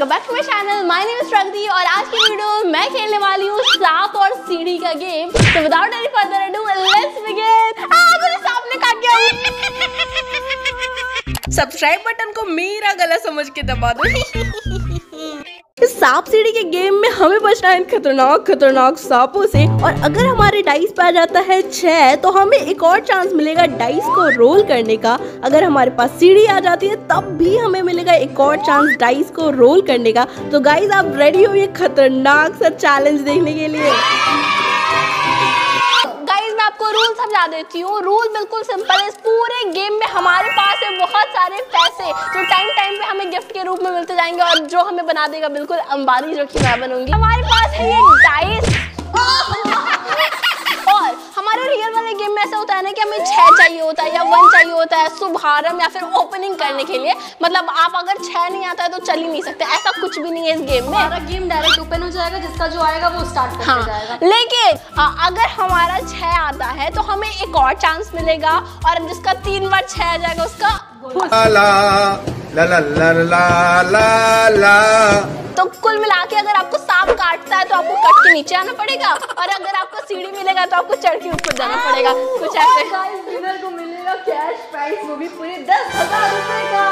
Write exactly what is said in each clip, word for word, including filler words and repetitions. Welcome back to my channel. My name is Ragdi और आज की वीडियो में मैं खेलने वाली हूँ सांप और सीढ़ी का गेम। तो without any further ado let's begin. आ मुझे सांप ने काट दिया। सब्सक्राइब बटन को मेरा गला समझ के दबा दो। इस सांप सीढ़ी के गेम में हमें बचना है खतरनाक खतरनाक सांपों से, और अगर हमारे डाइस पे आ जाता है छह तो हमें एक और चांस मिलेगा डाइस को रोल करने का। अगर हमारे पास सीढ़ी आ जाती है तब भी हमें मिलेगा एक और चांस डाइस को रोल करने का। तो गाइस आप रेडी हो ये खतरनाक सा चैलेंज देखने के लिए? गाइस मैं आपको रूल समझा देती हूँ। रूल बिल्कुल सिंपल है। इस पूरे गेम में हमारे पास है बहुत सारे पैसे जो टाइम टाइम पे हमें गिफ्ट के रूप में मिलते जाएंगे, और जो हमें बना देगा बिल्कुल अंबानी, जो कि मैं बनूंगी। हमारे पास है ये डाइस, और हमारे रियल वाले गेम में ऐसा होता है ना कि हमें छः चाहिए होता है या वन चाहिए होता है शुभारंभ या फिर ओपनिंग करने के लिए। मतलब आप अगर छः नहीं आता है तो चल ही नहीं सकते, ऐसा कुछ भी नहीं है इस गेम में। हमारा गेम डायरेक्ट ओपन हो जाएगा, जिसका जो आएगा वो स्टार्ट करके हाँ। जाएगा। लेकिन अगर हमारा छः आता है तो हमें एक और चांस मिलेगा, और जिसका तीन बार छः आ जाएगा उसका। तो कुल मिला के अगर आपको सांप काटता है तो आपको कट के नीचे आना पड़ेगा, और अगर आपको सीढ़ी मिलेगा तो आपको चढ़ के ऊपर जाना पड़ेगा। कुछ ऐसे गाइस विनर को मिलेगा कैश प्राइस, वो भी पूरे दस हजार रुपए का।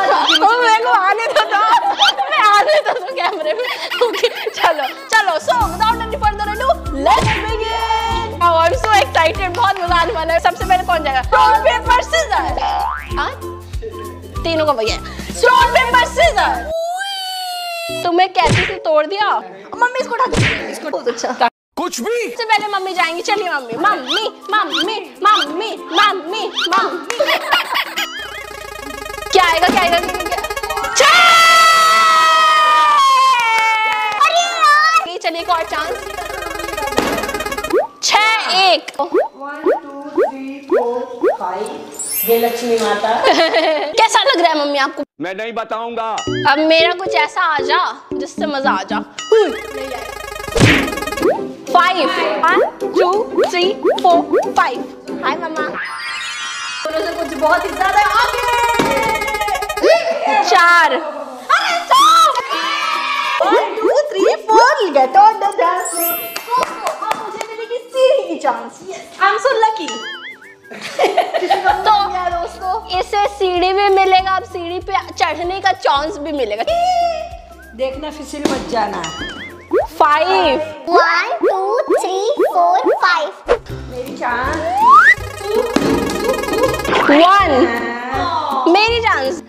ओ मेरे को आने दो तो, मैं आने दो तो कैमरे में। ओके चलो चलो, so without any further ado let's begin. I am so excited, बहुत मजा आने वाला है। सबसे पहले कौन जाएगा? Stone paper scissor. हां तीनों को भैया स्टोन पेपर सिजर। तुम्हें कैसे से तोड़ दिया मम्मी? इसको ढक इसको बहुत अच्छा कुछ भी। सबसे पहले मम्मी जाएंगी। चलिए mummy mummy mummy mummy mummy mummy. क्या आएगा क्या आएगा? अरे चलिए एक और चांस। छह एक ये लक्ष्मी माता। कैसा लग रहा है मम्मी आपको? मैं नहीं बताऊंगा। अब मेरा कुछ ऐसा आ जा जिससे मजा आ जा। Five one two three four five. Hi मम्मा। दोनों से कुछ बहुत ही ज्यादा। चार one two three four. Get on the dance floor. मुझे मिलेगी सीढ़ी की chance. I am so lucky. तो दोस्तों इसे सीढ़ी भी मिलेगा, अब सीढ़ी पे चढ़ने का चांस भी मिलेगा। देखना फिसल मत जाना। Five one two three four five. मेरी चांस। वन मेरी chance.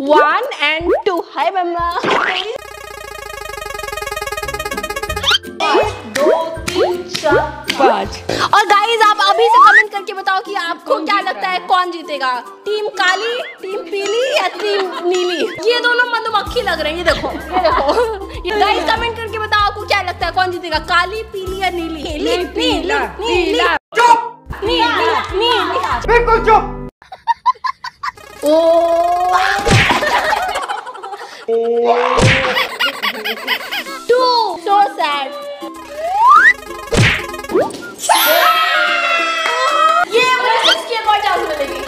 One and two. Hi मम्मा। और गाइस आप अभी से कमेंट करके बताओ कि आपको क्या लगता है कौन जीतेगा, टीम काली, टीम पीली या टीम नीली? ये दोनों मधुमक्खी लग रही है। देखो ये देखो ये गाइस कमेंट करके बताओ आपको क्या लगता है कौन जीतेगा, काली, पीली या नीली? नीली नीली नीली। चुप नीली नीली बिल्कुल चुप। Oh too so sad. ये मुझे मिलेगी।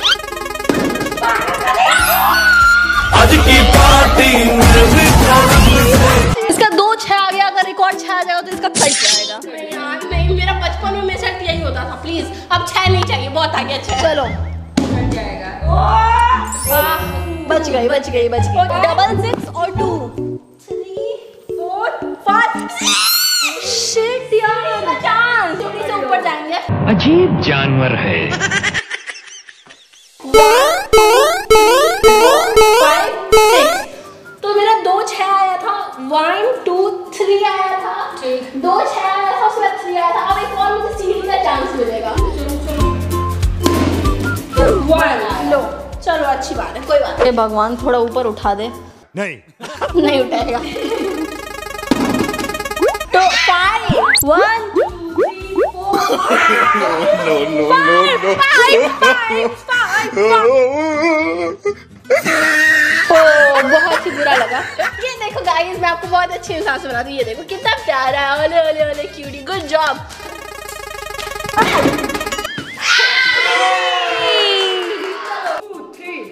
इसका दो छह आ गया, अगर रिकॉर्ड छह आ जाएगा तो इसका फट जाएगा। नहीं मेरा बचपन में मेरे साथ यही होता था। प्लीज अब छह नहीं चाहिए, बहुत आ गया छह। चलो फट जाएगा। बच गई बच गई बच गई। डबल सिक्स और two three four five. Shit यार चांस। थोड़ी से ऊपर जाएंगे। अजीब जानवर है। तो मेरा दो छह आया था, वन टू थ्री आया था, दो छह आया था, उसके बाद थ्री आया था। अब एक और मुझे सीढ़ी का चांस मिलेगा। वन लो चलो अच्छी बात है, कोई बात नहीं। भगवान थोड़ा ऊपर उठा दे। नहीं नहीं उठाएगा। One, two, three, four, five. No, no, no, no. Five, five, five, five. Oh, बहुत ही बुरा लगा। ये देखो guys, मैं आपको बहुत अच्छी इंसान से बनाती हूँ। ये देखो कितना प्यारा है। ओले ओले ओले क्यूटी, good job.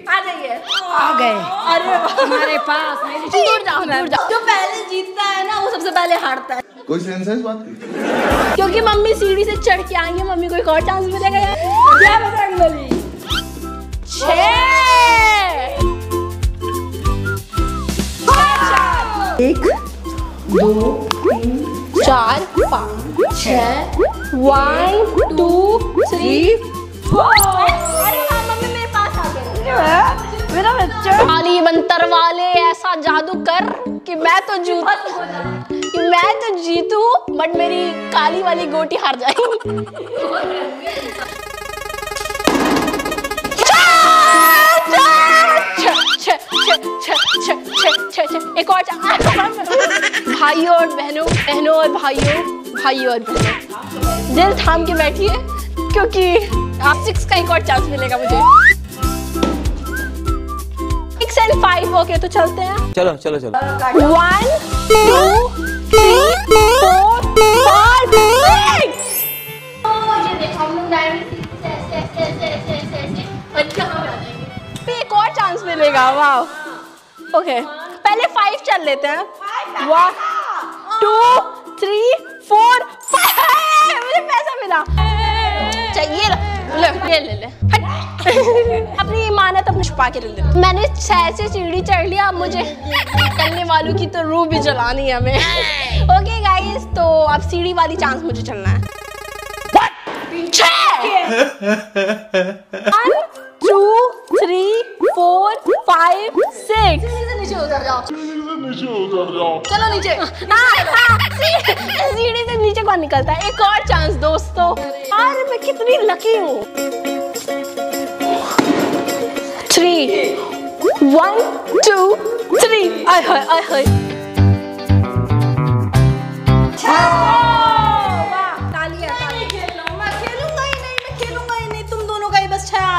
आ जाइए। आ गए। अरे हमारे पास दूर जाओ, दूर जाओ। जो पहले जीतता है ना वो सबसे पहले हारता है। कोई सेंस है इस बात की? क्योंकि मम्मी सीढ़ी से चढ़ के आएंगे, मम्मी को एक और चांस मिलेगा। जय बजरंगबली। छः एक दो तीन चार पाँच छः वन टू थ्री फोर। मेरा बंतर वाले ऐसा जादू कर कि मैं तो जीतू कि मैं तो जीतू बट मेरी काली वाली गोटी हार जाएगी। एक और भाइयों और बहनों बहनों और भाइयों भाइयों और बहनों दिल थाम के बैठिए क्योंकि आप सिक्स का एक और चांस मिलेगा मुझे। फाइव ओके तो चलते हैं। चलो चलो चलो। One two three four five six. एक और चांस मिलेगा। वाह ओके पहले फाइव चल लेते हैं। One two three four five. मुझे पैसा मिला चाहिए। ले ले ले, ले। अपनी इमानत अपने छुपा के रख दे। मैंने छह से सीढ़ी चढ़ लिया, अब मुझे चलने वालों की तो रूह भी जलानी है हमें। ओके गाइस तो अब सीढ़ी वाली चांस मुझे चलना है। One two three four five six. नीचे उतर जाओ, नीचे उतर जाओ। चलो नीचे। सीढ़ी से नीचे कौन निकलता है? एक और चांस दोस्तों। अरे मैं कितनी लकी हूँ। Three one two three. आय हाय आय हाय। आ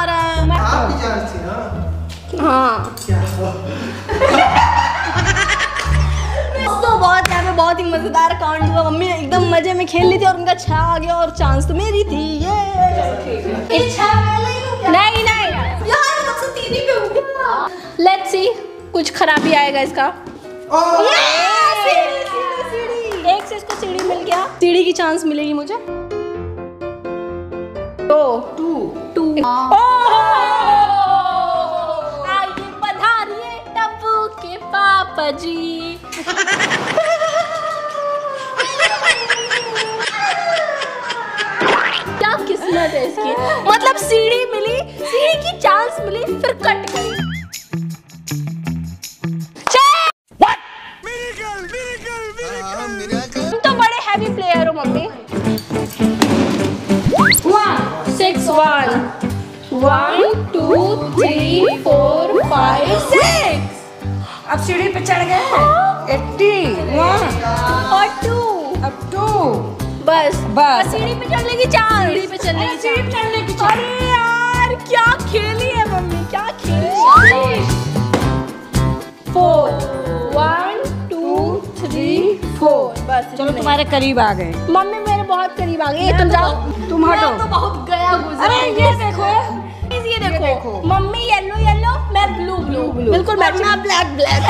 रहा है मैं। आप भी जानती ना। हाँ दोस्तों बहुत यहाँ पे बहुत ही मजेदार कांड हुआ। मम्मी एकदम मजे में खेल ली थी और उनका छह आ गया और चांस तो मेरी थी। ये इच्छा नहीं नहीं यार सबसे तीन ही पे हो गया। लेट्स सी कुछ खराबी आएगा इसका। सीढ़ी सीढ़ी सीढ़ी। एक से इसको सीढ़ी मिल गया। सीढ़ी की चांस मिलेगी मुझे। दो टू टू आइए पधारिए टप्पू के पापा जी। क्या किस्मत है इसकी। मतलब सीढ़ी मिली, सीढ़ी की चांस मिली, फिर कट गई। तुम तो बड़े हैवी प्लेयर हो mummy. One, one, two, three, four, five, six. अब सीढ़ी पे चढ़ गए हैं। eighty, one और two, अब two, बस बस। सीढ़ी पे चढ़ने की चांस। सीढ़ी पे चढ़ने की चांस। सीढ़ी पे चढ़ने की चांस। अरे यार क्या खेली है मम्मी, क्या खेली है। Four, one, two, three, four, बस। चलो तुम्हारे करीब आ गए। मम्मी मेरे बहुत करीब आ गए। तुम जाओ, तुम हटो। मैं तो बहुत गया गुजरा। अरे ये देखो, ये देखो मम्मी येलो येलो, मैं ब्लू ब्लू ब्लू। बिल्कुल मैं ब्लैक ब्लैक।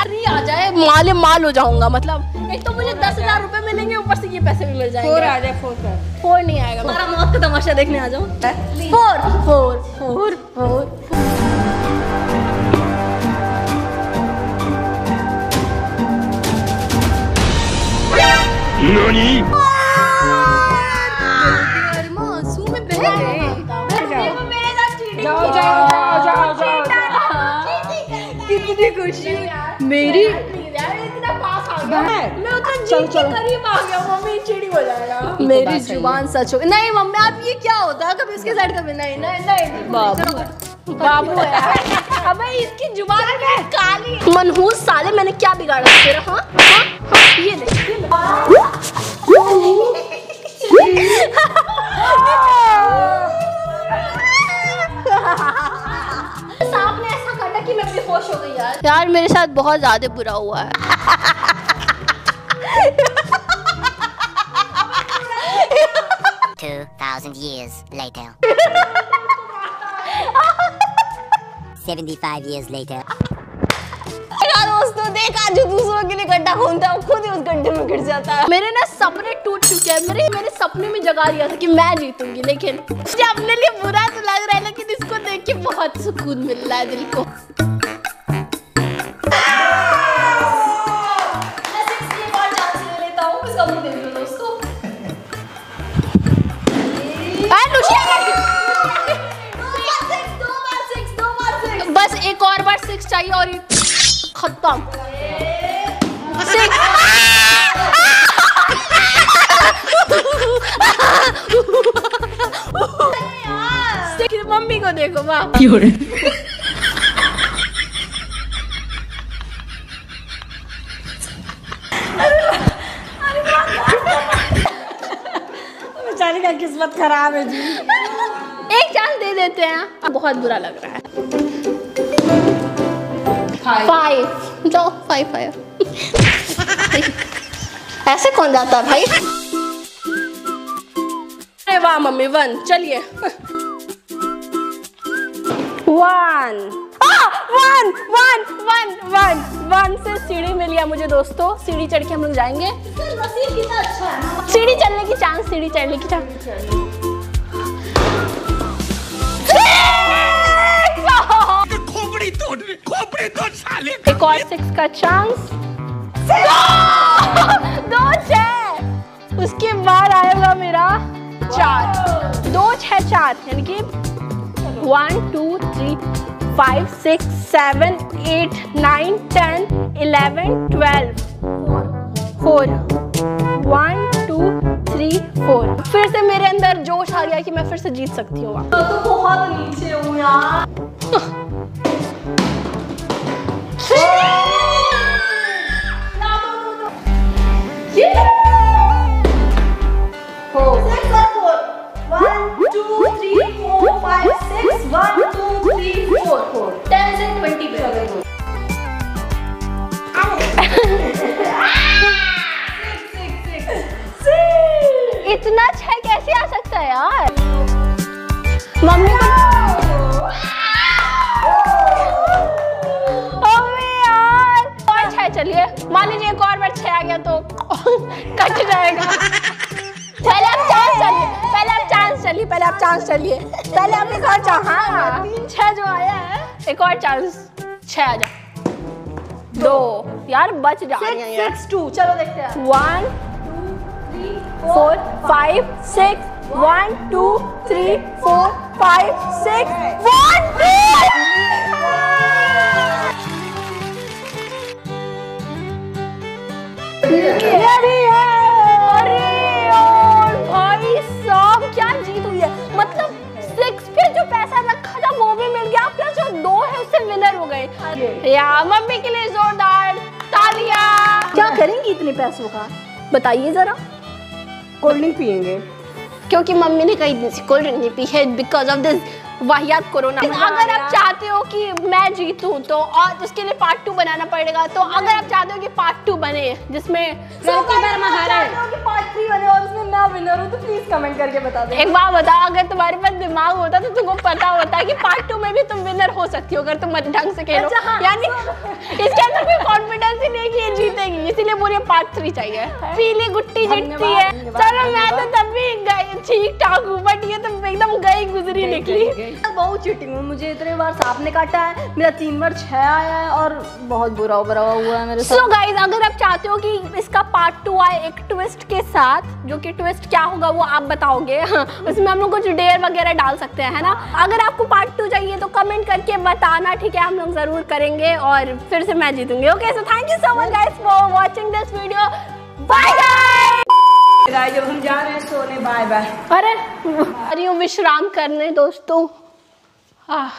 अरे आ जाए माले माल हो जाऊंगा। मतलब एक तो मुझे दस हजार रुपए मिलेंगे, ऊपर से ये पैसे भी मिल जाएंगे। फोर आ जाए। फोर कर। फोर नहीं आएगा। हमारा मौत का तमाशा देखने आ जाओ। Four four four four. कितनी खुशी मेरी। इतना पास आ गया मैं, उतना जीत के करीब आ गया। मम्मी चिड़ी हो जाएगा। मेरी जुबान सच हो। नहीं मम्मी आप ये क्या होता है कभी उसके साइड। कभी नहीं नहीं नहीं बाबू बाबू है। अबे इसकी जुबान काली मनहूस साले। मैंने क्या बिगाड़ा तेरा? हाँ हाँ ये सांप ने ऐसा काटा कि मैं भी होश हो गई यार। यार मेरे साथ बहुत ज्यादा बुरा हुआ है। two thousand years later पचहत्तर years later. दोस्तों देखा जो दूसरों के लिए गड्ढा खोदता है वो खुद ही उस गड्ढे में गिर जाता है। मेरे ना सपने टूट चुके हैं, मेरे मेरे सपने में जगा दिया था कि मैं जीतूंगी, लेकिन मुझे अपने लिए बुरा तो लग रहा है लेकिन इसको देख के बहुत सुकून मिल रहा है दिल को। बस एक और बार सिक्स चाहिए और खत्म। मम्मी को देखो वाह। बेचारी का किस्मत खराब है जी। एक चांस दे देते हैं। अब बहुत बुरा लग रहा है। फाइव जाओ फाइव फाइव ऐसे कौन जाता है भाई। अरे वाह मम्मी वन चलिए one one one one one one से सीढ़ी मिल गया मुझे दोस्तों। सीढ़ी चढ़ के हम लोग जाएंगे। कितना अच्छा है सीढ़ी चढ़ने की चांस, सीढ़ी चढ़ने की चांस। एक और सिक्स का चांस। दो छह उसके बाद आएगा मेरा चार। दो छह चार यानी कि one two three five six seven eight nine ten eleven twelve four. One two three four फिर से मेरे अंदर जोश आ गया कि मैं फिर से जीत सकती हूँ। तो तो बहुत नीचे हूँ यार। इतना छह कैसे आ सकता है यार। मम्मी मम्मी यार और छह चलिए मान लीजिए एक और बार छह आ गया तो कट जाएगा। पहले आप चांस चलिए पहले आप चांस चलिए पहले आप चांस चलिए पहले आप एक और चांस। हाँ छह जो आया है एक और चांस। छह आ जाए दो यार बच जा रही है यार। टू चलो देखते हैं one two four five six one two three four five six one two. भाई साहब क्या जीत हुई है। मतलब सिक्स पे जो पैसा रखा था वो भी मिल गया प्लस जो दो है उससे विनर हो गए। यार मम्मी के लिए जोरदार तालियां। क्या करेंगी इतने पैसों का बताइए जरा। कोल्ड ड्रिंक पियेंगे क्योंकि मम्मी ने कई दिन से कोल्ड ड्रिंक नहीं पी है बिकॉज ऑफ दिस वाहियात कोरोना। अगर आप चाहते हो कि मैं जीतूं तो और उसके लिए पार्ट टू बनाना पड़ेगा। तो अगर आप चाहते हो कि पार्ट टू बने जिसमें पार्ट थ्री बने और उसमें मैं विनर हूं तो प्लीज कमेंट करके बता दो। एक बार बताओ अगर तुम्हारे पास दिमाग होता तो तुमको पता होता कि पार्ट टू में भी तुम विनर हो सकती हो अगर तुम ढंग से खेलो। यानी इसके अंदर कोई कॉन्फिडेंस ही नहीं कि ये जीतेगी इसीलिए बोलिए पार्ट थ्री चाहिए। पीली गुट्टी जीतती है। चलो मैं तो तब भी ठीक ठाक हूँ बट ये तो एकदम गई गुजरी निकली। बहुत चीटिंग हुई मुझे। इतने बार सांप ने काटा है मेरा तीन बार छह आया है और बहुत बुरा उभरा हुआ है मेरे साथ। so guys, अगर आप चाहते हो कि इसका पार्ट टू आए एक ट्विस्ट के साथ जो कि ट्विस्ट क्या होगा वो आप बताओगे। हाँ, उसमें हम लोग कुछ डेयर वगैरह डाल सकते हैं है ना। अगर आपको पार्ट टू चाहिए तो कमेंट करके बताना ठीक है हम लोग जरूर करेंगे और फिर से मैं जीतूंगी। Okay so thank you so much guys for watching this video. Bye bye guys जब हम जा रहे हैं सोने बाय बाय। अरे अरे विश्राम करने दोस्तों। हाँ।